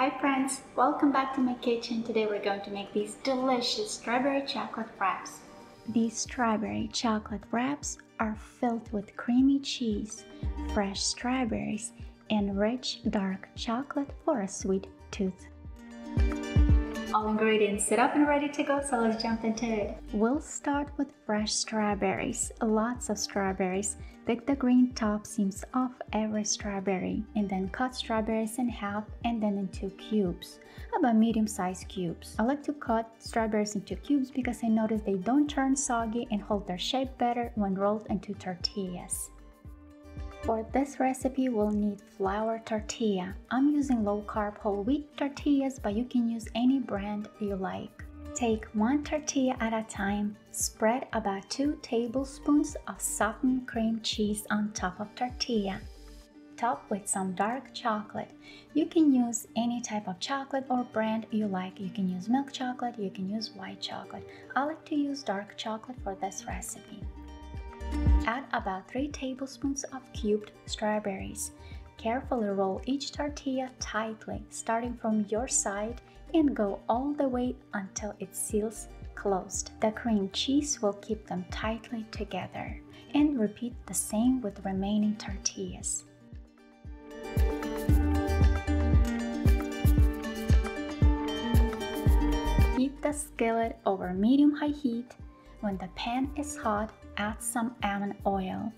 Hi friends, welcome back to my kitchen. Today we're going to make these delicious strawberry chocolate wraps. These strawberry chocolate wraps are filled with creamy cheese, fresh strawberries, and rich dark chocolate for a sweet tooth. All ingredients set up and ready to go, so let's jump into it. We'll start with fresh strawberries, lots of strawberries. Pick the green top seams off every strawberry and then cut strawberries in half and then into cubes, about medium-sized cubes. I like to cut strawberries into cubes because I notice they don't turn soggy and hold their shape better when rolled into tortillas. For this recipe, we'll need flour tortilla. I'm using low-carb whole wheat tortillas, but you can use any brand you like. Take one tortilla at a time, spread about 2 tablespoons of softened cream cheese on top of tortilla. Top with some dark chocolate. You can use any type of chocolate or brand you like. You can use milk chocolate, you can use white chocolate. I like to use dark chocolate for this recipe. Add about 3 tablespoons of cubed strawberries. Carefully roll each tortilla tightly, starting from your side and go all the way until it seals closed. The cream cheese will keep them tightly together. And repeat the same with remaining tortillas. Heat the skillet over medium-high heat. When the pan is hot, add some almond oil.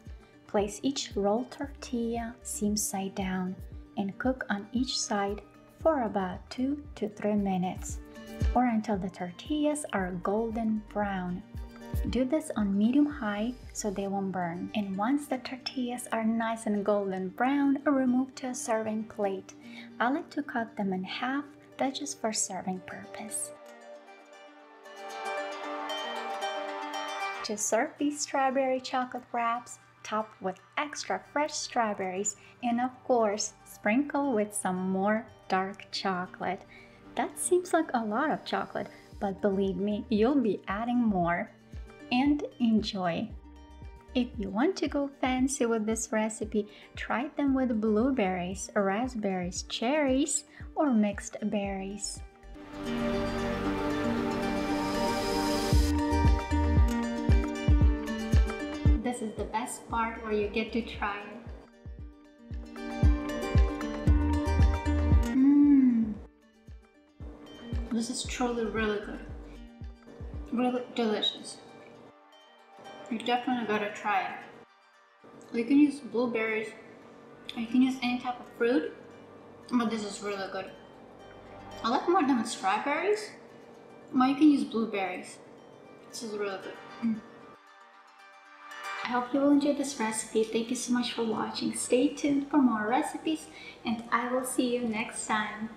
Place each rolled tortilla seam side down and cook on each side for about 2 to 3 minutes or until the tortillas are golden brown. Do this on medium-high so they won't burn. And once the tortillas are nice and golden brown, remove to a serving plate. I like to cut them in half, that's just for serving purpose. To serve these strawberry chocolate wraps, top with extra fresh strawberries and of course sprinkle with some more dark chocolate. That seems like a lot of chocolate, but believe me, you'll be adding more. And enjoy! If you want to go fancy with this recipe, try them with blueberries, raspberries, cherries, or mixed berries. This is the best part where you get to try it. This is truly really good. Really delicious. You definitely gotta try it. You can use blueberries. You can use any type of fruit. But this is really good. I like more than strawberries. But you can use blueberries. This is really good. I hope you will enjoy this recipe. Thank you so much for watching. Stay tuned for more recipes and I will see you next time.